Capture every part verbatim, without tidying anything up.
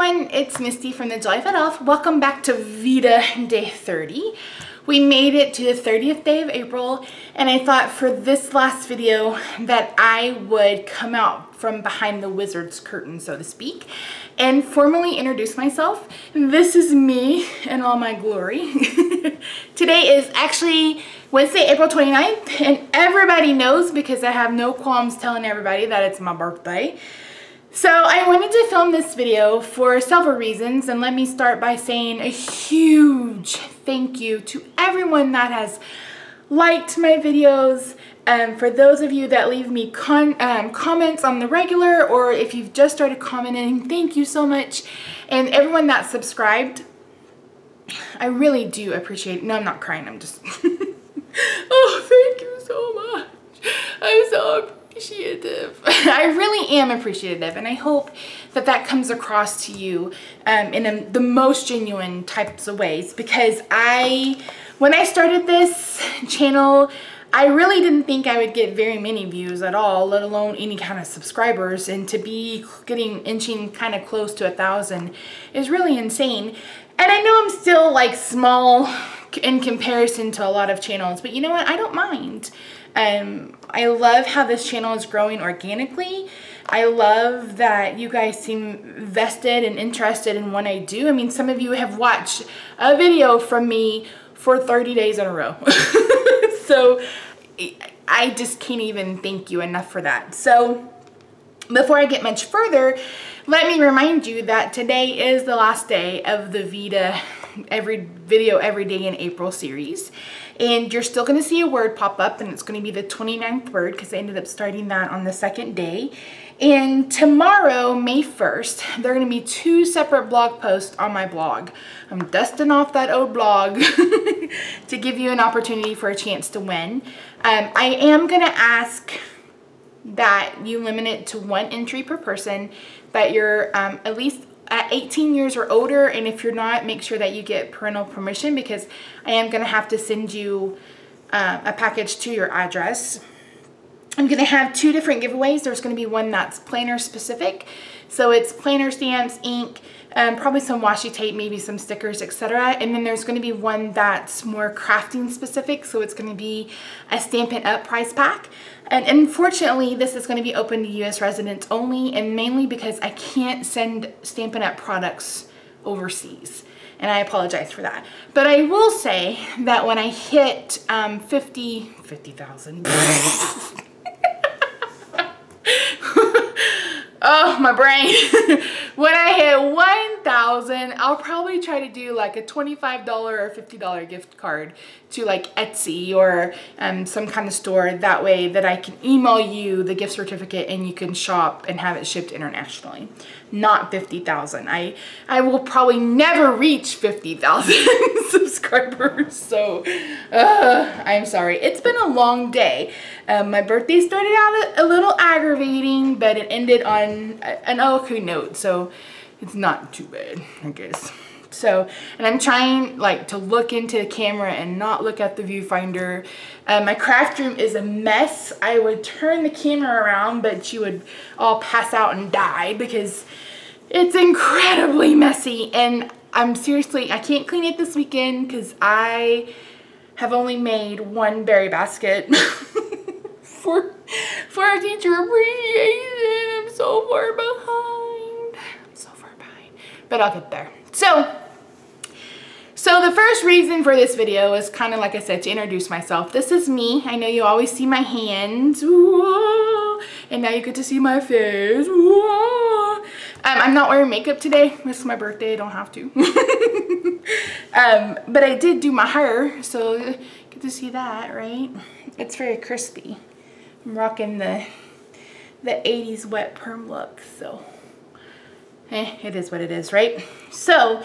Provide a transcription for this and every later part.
everyone, it's Misty from TheJollyFatElf. Welcome back to VEDA Day thirty. We made it to the thirtieth day of April, and I thought for this last video that I would come out from behind the wizard's curtain, so to speak, and formally introduce myself. This is me in all my glory. Today is actually Wednesday, April twenty-ninth, and everybody knows because I have no qualms telling everybody that it's my birthday. So I wanted to film this video for several reasons, and let me start by saying a huge thank you to everyone that has liked my videos. Um, for those of you that leave me con um, comments on the regular, or if you've just started commenting, thank you so much. And everyone that subscribed, I really do appreciate it. No, I'm not crying, I'm just, oh, thank you so much. I'm so appreciative. Appreciative. I really am appreciative, and I hope that that comes across to you um, in a, the most genuine types of ways, because I, when I started this channel, I really didn't think I would get very many views at all, let alone any kind of subscribers, and to be getting inching kind of close to a thousand is really insane. And I know I'm still like small in comparison to a lot of channels, but you know what, I don't mind. Um, I love how this channel is growing organically. I love that you guys seem vested and interested in what I do. I mean, some of you have watched a video from me for thirty days in a row. So I just can't even thank you enough for that. So before I get much further, let me remind you that today is the last day of the VEDA every video every day in April series, and you're still going to see a word pop up, and it's going to be the twenty-ninth word because I ended up starting that on the second day. And tomorrow, May first, there are going to be two separate blog posts on my blog. I'm dusting off that old blog to give you an opportunity for a chance to win. um, I am going to ask that you limit it to one entry per person, that you're um, at least at eighteen years or older, and if you're not, make sure that you get parental permission, because I am going to have to send you uh, a package to your address. I'm going to have two different giveaways. There's going to be one that's planner specific, so it's planner stamps, ink, um, probably some washi tape, maybe some stickers, et cetera. And then there's going to be one that's more crafting specific, so it's going to be a Stampin' Up! Prize pack. And unfortunately, this is going to be open to U S residents only, and mainly because I can't send Stampin' Up! Products overseas, and I apologize for that. But I will say that when I hit um, fifty thousand, oh, my brain. When I hit one thousand, I'll probably try to do like a twenty-five dollar or fifty dollar gift card to like Etsy or um, some kind of store. That way that I can email you the gift certificate and you can shop and have it shipped internationally. Not fifty thousand. I, I will probably never reach fifty thousand subscribers. So uh, I'm sorry. It's been a long day. Um, my birthday started out a, a little aggravating, but it ended on an okay note, so it's not too bad, I guess. So, and I'm trying like to look into the camera and not look at the viewfinder. Uh, my craft room is a mess. I would turn the camera around, but she would all pass out and die because it's incredibly messy. And I'm seriously, I can't clean it this weekend because I have only made one berry basket for for our teacher appreciation. So far behind. I'm so far behind, but I'll get there. So, so the first reason for this video is kind of like I said, to introduce myself. This is me. I know you always see my hands, ooh, and now you get to see my face. Ooh. Um, I'm not wearing makeup today. This is my birthday. I don't have to. um, but I did do my hair, so you get to see that, right? It's very crispy. I'm rocking the. the eighties wet perm look, so eh, it is what it is, right? So,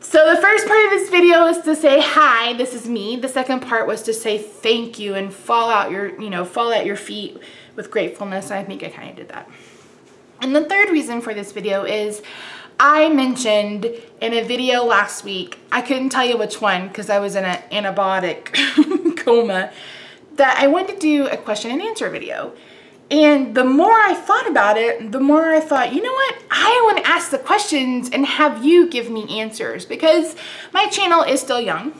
so the first part of this video is to say hi, this is me. The second part was to say thank you and fall out your, you know, fall at your feet with gratefulness. I think I kind of did that. And the third reason for this video is I mentioned in a video last week, I couldn't tell you which one because I was in an antibiotic coma, that I wanted to do a question and answer video. And the more I thought about it, the more I thought, you know what? I want to ask the questions and have you give me answers, because my channel is still young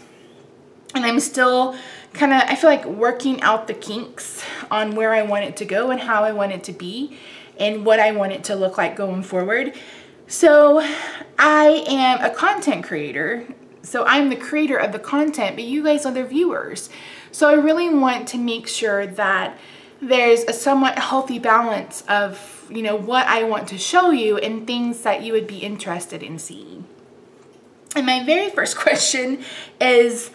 and I'm still kind of, I feel like, working out the kinks on where I want it to go and how I want it to be and what I want it to look like going forward. So I am a content creator. So I'm the creator of the content, but you guys are the viewers. So I really want to make sure that there's a somewhat healthy balance of, you know, what I want to show you and things that you would be interested in seeing. And my very first question is,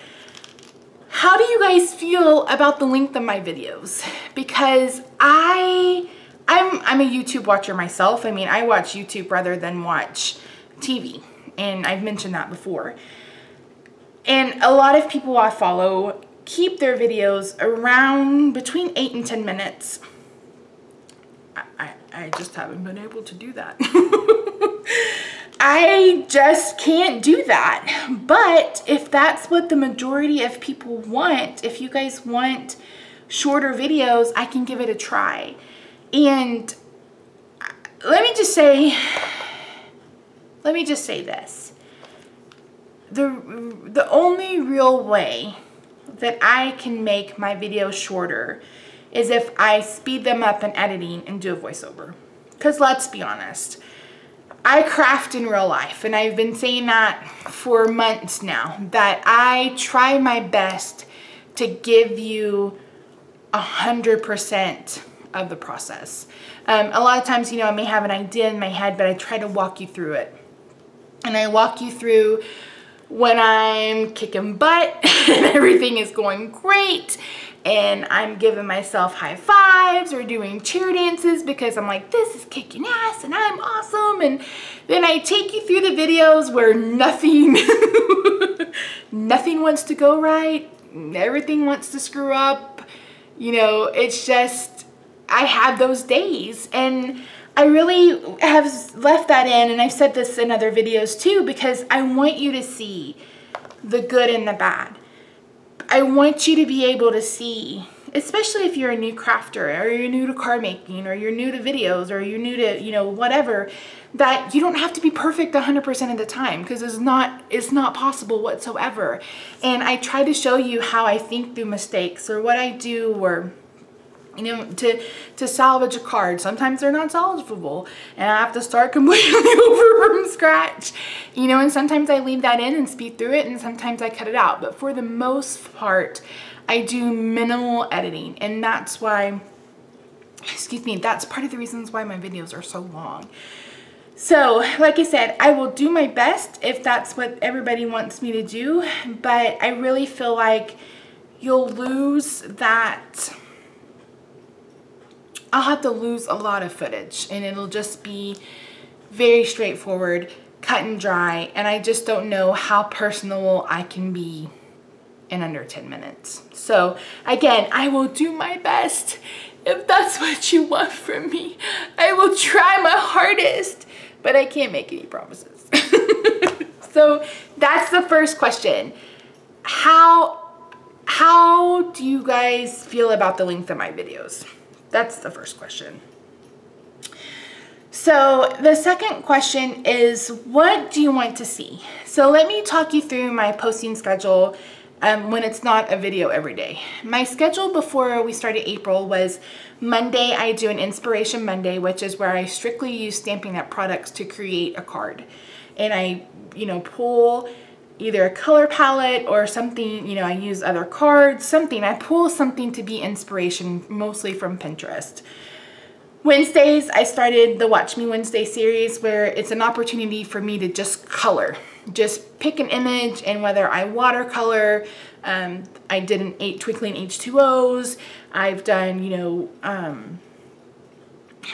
how do you guys feel about the length of my videos? Because I, I'm, I'm a YouTube watcher myself. I mean, I watch YouTube rather than watch T V. And I've mentioned that before. And a lot of people I follow keep their videos around between eight and ten minutes. I, I, I just haven't been able to do that. I just can't do that. But if that's what the majority of people want, if you guys want shorter videos, I can give it a try. And let me just say, let me just say this. The, the only real way that I can make my videos shorter is if I speed them up in editing and do a voiceover. Because let's be honest, I craft in real life, and I've been saying that for months now, that I try my best to give you one hundred percent of the process. Um, a lot of times, you know, I may have an idea in my head, but I try to walk you through it. And I walk you through when I'm kicking butt and everything is going great and I'm giving myself high fives or doing cheer dances because I'm like, this is kicking ass and I'm awesome. And then I take you through the videos where nothing, nothing wants to go right. Everything wants to screw up. You know, it's just, I have those days, and I really have left that in, and I've said this in other videos too, because I want you to see the good and the bad. I want you to be able to see, especially if you're a new crafter or you're new to card making or you're new to videos or you're new to, you know, whatever, that you don't have to be perfect one hundred percent of the time, because it's not, it's not possible whatsoever. And I try to show you how I think through mistakes or what I do, or you know, to, to salvage a card. Sometimes they're not salvageable and I have to start completely over from scratch. You know, and sometimes I leave that in and speed through it, and sometimes I cut it out. But for the most part, I do minimal editing, and that's why, excuse me, that's part of the reasons why my videos are so long. So, like I said, I will do my best if that's what everybody wants me to do, but I really feel like you'll lose that... I'll have to lose a lot of footage, and it'll just be very straightforward, cut and dry, and I just don't know how personal I can be in under ten minutes. So again, I will do my best if that's what you want from me. I will try my hardest, but I can't make any promises. So that's the first question. How, how do you guys feel about the length of my videos? That's the first question. So the second question is, what do you want to see? So let me talk you through my posting schedule um, when it's not a video every day. My schedule before we started April was Monday, I do an Inspiration Monday, which is where I strictly use Stampin' Up! Products to create a card. And I, you know, pull either a color palette or something, you know, I use other cards, something. I pull something to be inspiration, mostly from Pinterest. Wednesdays, I started the Watch Me Wednesday series, where it's an opportunity for me to just color. Just pick an image, and whether I watercolor, um, I did an eight twinkling H two O's, I've done, you know, um,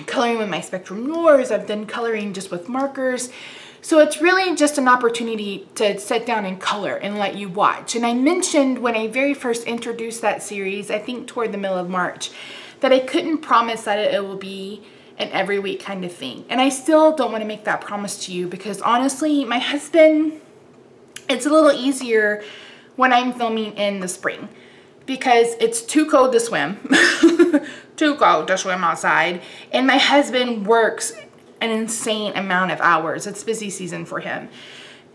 coloring with my Spectrum Noirs, I've done coloring just with markers. So it's really just an opportunity to sit down and color and let you watch. And I mentioned when I very first introduced that series, I think toward the middle of March, that I couldn't promise that it will be an every week kind of thing. And I still don't want to make that promise to you, because honestly, my husband, it's a little easier when I'm filming in the spring. because it's too cold to swim. Too cold to swim outside. And my husband works an insane amount of hours. It's busy season for him.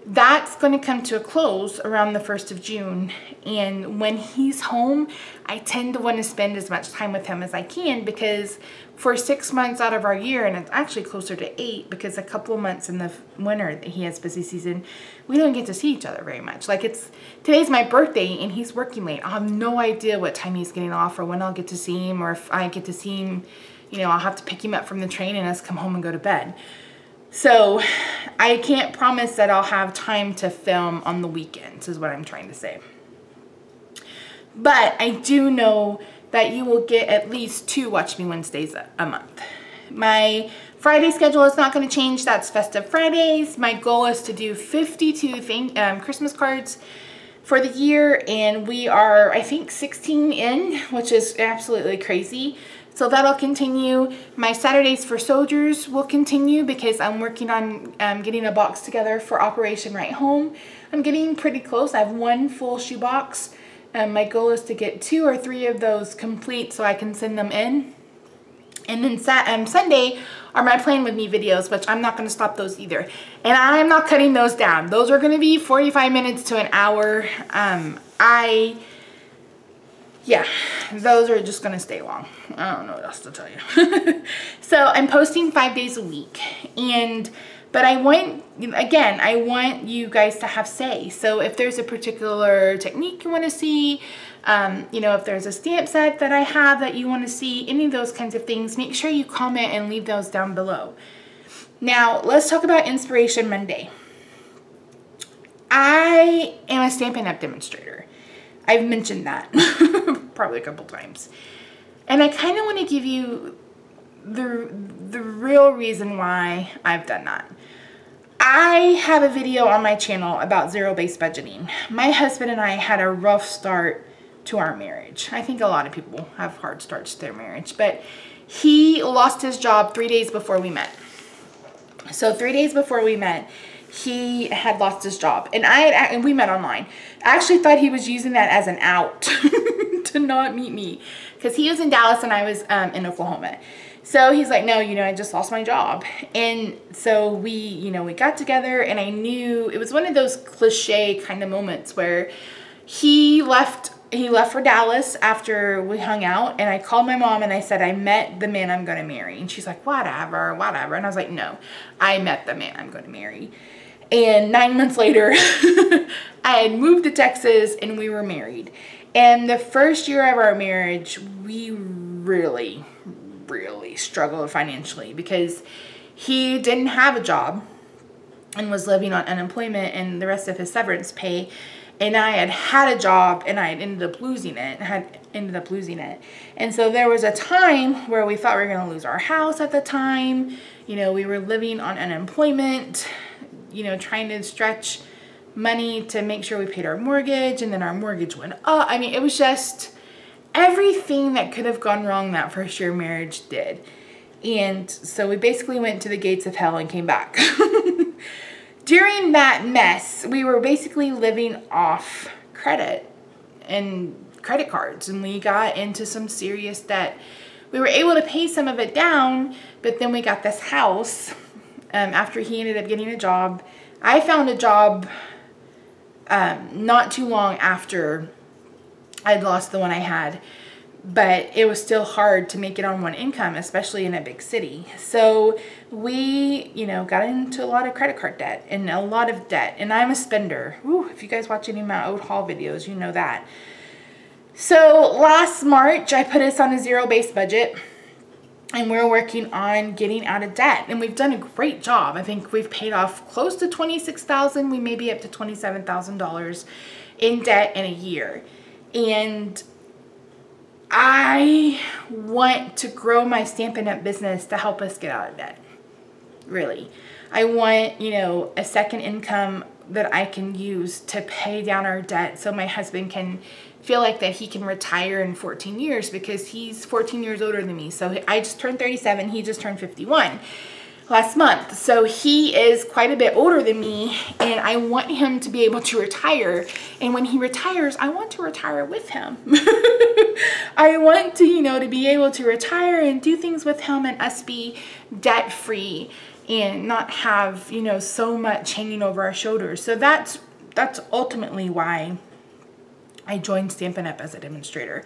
That's going to come to a close around the first of June, and when he's home, I tend to want to spend as much time with him as I can, because for six months out of our year, and it's actually closer to eight because a couple of months in the winter that he has busy season, we don't get to see each other very much. Like, it's today's my birthday and he's working late. I have no idea what time he's getting off or when I'll get to see him, or if I get to see him, you know, I'll have to pick him up from the train and us come home and go to bed. So I can't promise that I'll have time to film on the weekends is what I'm trying to say. But I do know that you will get at least two Watch Me Wednesdays a month. My Friday schedule is not going to change. That's Festive Fridays. My goal is to do fifty-two thing, um, Christmas cards for the year, and we are, I think, sixteen in, which is absolutely crazy. So that'll continue. My Saturdays for Soldiers will continue because I'm working on um, getting a box together for Operation Right Home. I'm getting pretty close. I have one full shoe box. Um, my goal is to get two or three of those complete so I can send them in. And then sat um, Sunday are my Playing With Me videos, which I'm not going to stop those either. And I'm not cutting those down. Those are going to be forty-five minutes to an hour. Um, I... Yeah, those are just going to stay long. I don't know what else to tell you. So I'm posting five days a week. And, but I want, again, I want you guys to have say. So if there's a particular technique you want to see, um, you know, if there's a stamp set that I have that you want to see, any of those kinds of things, make sure you comment and leave those down below. Now, let's talk about Inspiration Monday. I am a Stampin' Up! Demonstrator. I've mentioned that probably a couple times. And I kind of want to give you the, the real reason why I've done that. I have a video on my channel about zero-based budgeting. My husband and I had a rough start to our marriage. I think a lot of people have hard starts to their marriage, but he lost his job three days before we met. So three days before we met, he had lost his job, and I had, and we met online. I actually thought he was using that as an out to not meet me, because he was in Dallas and I was um, in Oklahoma. So he's like, no, you know, I just lost my job. And so we, you know, we got together, and I knew it was one of those cliche kind of moments where he left, he left for Dallas after we hung out, and I called my mom and I said, I met the man I'm going to marry. And she's like, whatever, whatever. And I was like, no, I met the man I'm going to marry. And nine months later, I had moved to Texas and we were married. And the first year of our marriage, we really, really struggled financially because he didn't have a job and was living on unemployment and the rest of his severance pay. And I had had a job and I had ended up losing it, had ended up losing it. And so there was a time where we thought we were going to lose our house at the time. You know, we were living on unemployment, you know, trying to stretch money to make sure we paid our mortgage, and then our mortgage went up. I mean, it was just everything that could have gone wrong that first year of marriage did. And so we basically went to the gates of hell and came back. During that mess, we were basically living off credit and credit cards, and we got into some serious debt. We were able to pay some of it down, but then we got this house. Um, after he ended up getting a job, I found a job um, not too long after I'd lost the one I had, but it was still hard to make it on one income, especially in a big city. So we, you know, got into a lot of credit card debt and a lot of debt, and I'm a spender. Woo, if you guys watch any of my old haul videos, you know that. So last March, I put us on a zero-based budget, and we're working on getting out of debt. And we've done a great job. I think we've paid off close to twenty-six thousand dollars. We may be up to twenty-seven thousand dollars in debt in a year. And I want to grow my Stampin' Up! Business to help us get out of debt. Really. I want, you know, a second income that I can use to pay down our debt so my husband can feel like that he can retire in fourteen years, because he's fourteen years older than me. So I just turned thirty-seven, he just turned fifty-one. last month. So he is quite a bit older than me, and I want him to be able to retire. And when he retires, I want to retire with him. I want to, you know, to be able to retire and do things with him and us be debt free and not have, you know, so much hanging over our shoulders. So that's, that's ultimately why I joined Stampin' Up! As a demonstrator.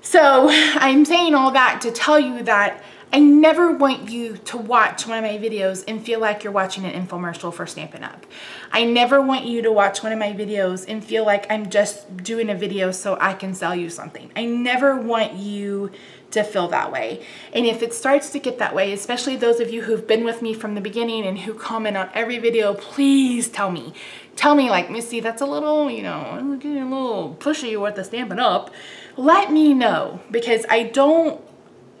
So I'm saying all that to tell you that I never want you to watch one of my videos and feel like you're watching an infomercial for Stampin' Up! I never want you to watch one of my videos and feel like I'm just doing a video so I can sell you something. I never want you to feel that way. And if it starts to get that way, especially those of you who've been with me from the beginning and who comment on every video, please tell me. Tell me, like, Missy, that's a little, you know, getting a little pushy with the Stampin' Up! Let me know, because I don't,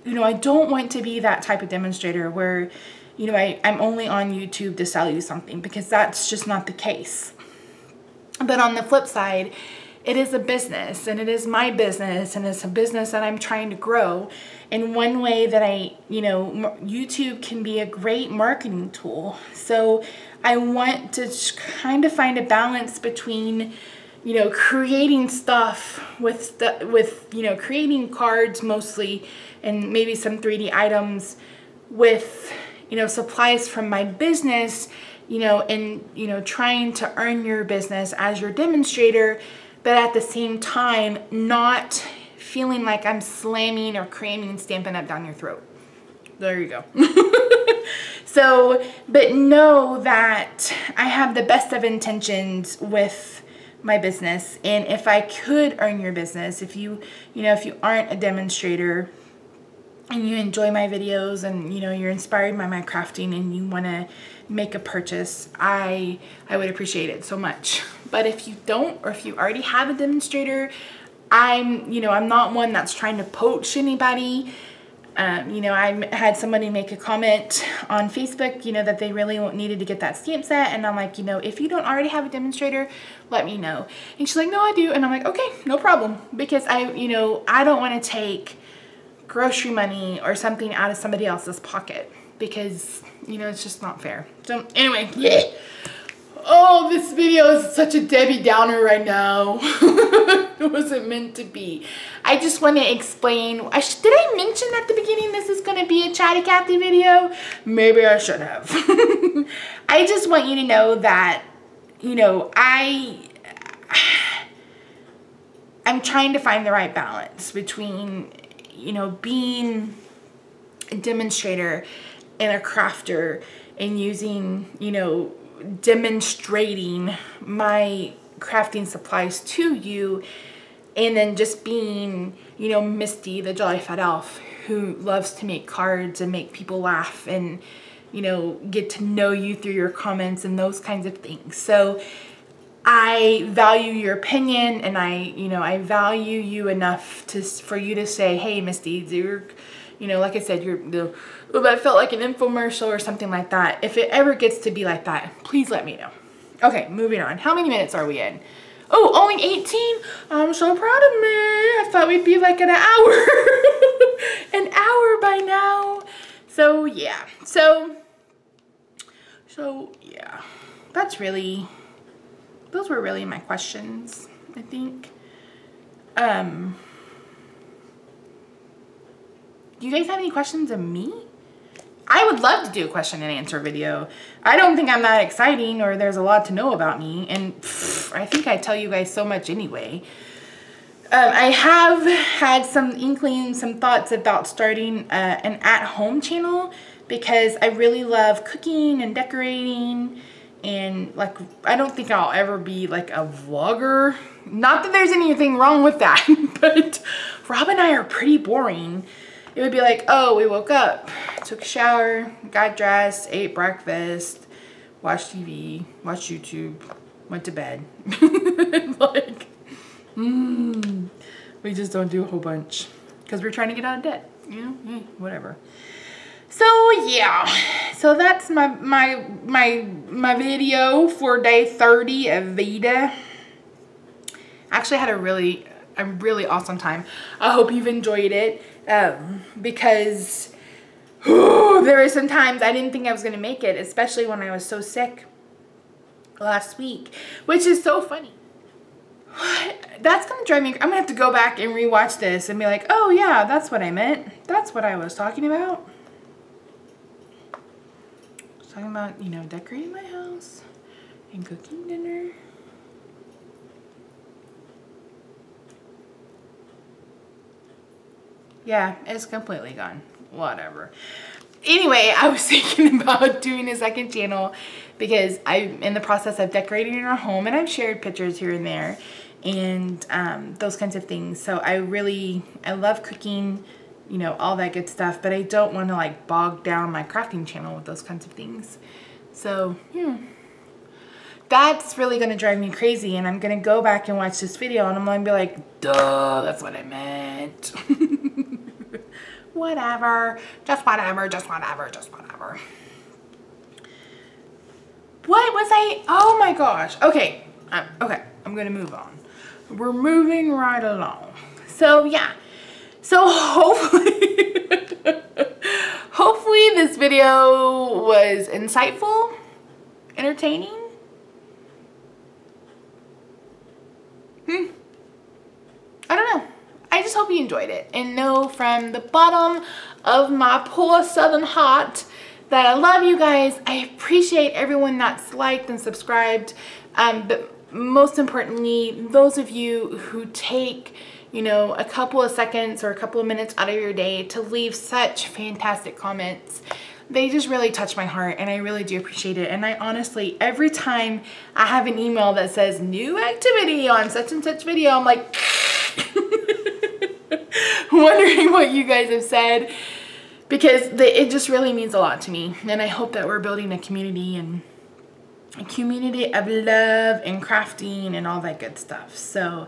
you know, I don't want to be that type of demonstrator where, you know, I, I'm only on YouTube to sell you something, because that's just not the case. But on the flip side, it is a business, and it is my business, and it's a business that I'm trying to grow. And one way that I, you know, YouTube can be a great marketing tool. So I want to kind of find a balance between, you know, creating stuff with, the, with, you know, creating cards mostly, and maybe some three D items with, you know, supplies from my business, you know, and, you know, trying to earn your business as your demonstrator, but at the same time, not feeling like I'm slamming or cramming Stampin' Up! Down your throat. There you go. So, but know that I have the best of intentions with my business, and if I could earn your business, if you, you know, if you aren't a demonstrator and you enjoy my videos and, you know, you're inspired by my crafting and you want to make a purchase, I, I would appreciate it so much. But if you don't, or if you already have a demonstrator, I'm, you know, I'm not one that's trying to poach anybody. Um, you know, I had somebody make a comment on Facebook, you know, that they really needed to get that stamp set. And I'm like, you know, if you don't already have a demonstrator, let me know. And she's like, no, I do. And I'm like, okay, no problem. Because I, you know, I don't want to take grocery money or something out of somebody else's pocket, because, you know, it's just not fair. So anyway, yeah. Oh, this video is such a Debbie Downer right now. It wasn't meant to be. I just want to explain. I sh did I mention at the beginning this is going to be a Chatty Cathy video? Maybe I should have. I just want you to know that, you know, I, I'm trying to find the right balance between, you know, being a demonstrator and a crafter and using, you know, demonstrating my crafting supplies to you, and then just being, you know, Misty, the Jolly Fat Elf, who loves to make cards and make people laugh and, you know, get to know you through your comments and those kinds of things. So I value your opinion, and I, you know, I value you enough to, for you to say, hey, Misty, you're, you know, like I said, you're, the, I felt like an infomercial or something like that. If it ever gets to be like that, please let me know. Okay, moving on. How many minutes are we in? Oh, only eighteen? I'm so proud of me. I thought we'd be like an hour. An hour by now. So, yeah. So, so, yeah. That's really, those were really my questions, I think. Um, do you guys have any questions of me? I would love to do a question and answer video. I don't think I'm that exciting or there's a lot to know about me, and pff, I think I tell you guys so much anyway. Um, I have had some inklings, some thoughts about starting uh, an at-home channel, because I really love cooking and decorating, and like, I don't think I'll ever be like a vlogger. Not that there's anything wrong with that, but Rob and I are pretty boring. It would be like, oh, we woke up, took a shower, got dressed, ate breakfast, watched T V, watched YouTube, went to bed. Like, mm, we just don't do a whole bunch because we're trying to get out of debt, you know, mm, whatever. So yeah, so that's my my my my video for day thirty of VEDA. Actually, I had a really a really awesome time. I hope you've enjoyed it. Um, because There were some times I didn't think I was going to make it, especially when I was so sick last week, which is so funny. That's going to drive me, I'm going to have to go back and rewatch this and be like, oh yeah, that's what I meant. That's what I was talking about. I was talking about, you know, decorating my house and cooking dinner. Yeah, it's completely gone. Whatever. Anyway, I was thinking about doing a second channel because I'm in the process of decorating our home, and I've shared pictures here and there and um, those kinds of things. So I really, I love cooking, you know, all that good stuff, but I don't want to like bog down my crafting channel with those kinds of things. So, yeah. That's really going to drive me crazy, and I'm going to go back and watch this video and I'm going to be like, duh, that's what I meant. Whatever, just whatever, just whatever, just whatever. What was I? Oh my gosh. Okay, um, okay, I'm gonna move on. We're moving right along. So yeah, so hopefully, hopefully this video was insightful, entertaining. Hmm, I don't know. I just hope you enjoyed it and know from the bottom of my poor southern heart that I love you guys. I appreciate everyone that's liked and subscribed, um, but most importantly, those of you who take, you know, a couple of seconds or a couple of minutes out of your day to leave such fantastic comments. They just really touch my heart, and I really do appreciate it. And I honestly, every time I have an email that says new activity on such and such video, I'm like, wondering what you guys have said, because the, it just really means a lot to me, and I hope that we're building a community, and a community of love and crafting and all that good stuff. So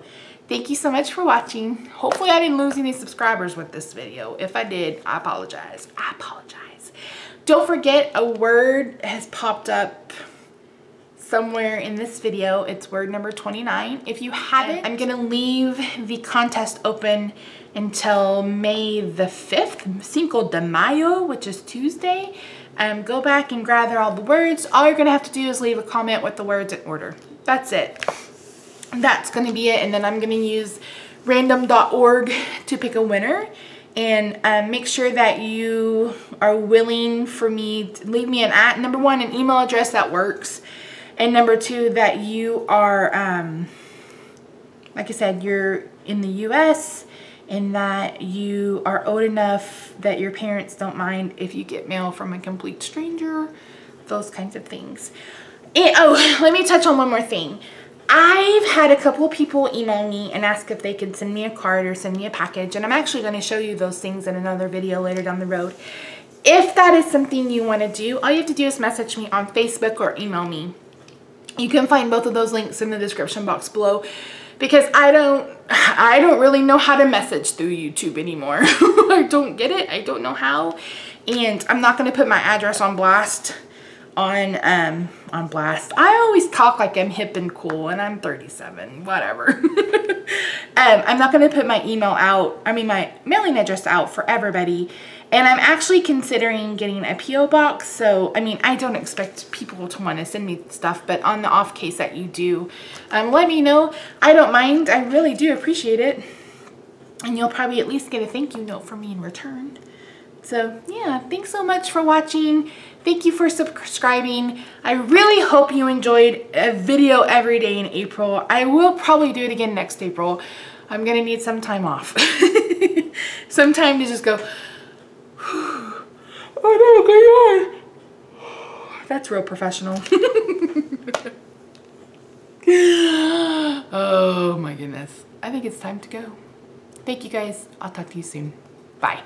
thank you so much for watching. Hopefully I didn't lose any subscribers with this video. If I did, I apologize. I apologize. Don't forget, a word has popped up somewhere in this video. It's word number twenty-nine. If you haven't, I'm gonna leave the contest open until May the fifth, Cinco de Mayo, which is Tuesday. Um, go back and gather all the words. All you're gonna have to do is leave a comment with the words in order. That's it. That's gonna be it. And then I'm gonna use random dot org to pick a winner. And um, make sure that you are willing for me to leave me an at, number one, an email address that works. And number two, that you are, um, like I said, you're in the U S and that you are old enough that your parents don't mind if you get mail from a complete stranger, those kinds of things. And, oh, let me touch on one more thing. I've had a couple people email me and ask if they can send me a card or send me a package, and I'm actually going to show you those things in another video later down the road. If that is something you want to do, all you have to do is message me on Facebook or email me. You can find both of those links in the description box below, because I don't, I don't really know how to message through YouTube anymore. I don't get it. I don't know how, and I'm not going to put my address on blast on, um, on blast. I always talk like I'm hip and cool, and I'm thirty-seven, whatever. um, I'm not going to put my email out, I mean my mailing address out for everybody. And I'm actually considering getting a P O box. So, I mean, I don't expect people to want to send me stuff, but on the off case that you do, um, let me know. I don't mind. I really do appreciate it. And you'll probably at least get a thank you note from me in return. So, yeah, thanks so much for watching. Thank you for subscribing. I really hope you enjoyed a video every day in April. I will probably do it again next April. I'm going to need some time off. Some time to just go, oh no, go on. That's real professional. Oh my goodness. I think it's time to go. Thank you guys. I'll talk to you soon. Bye.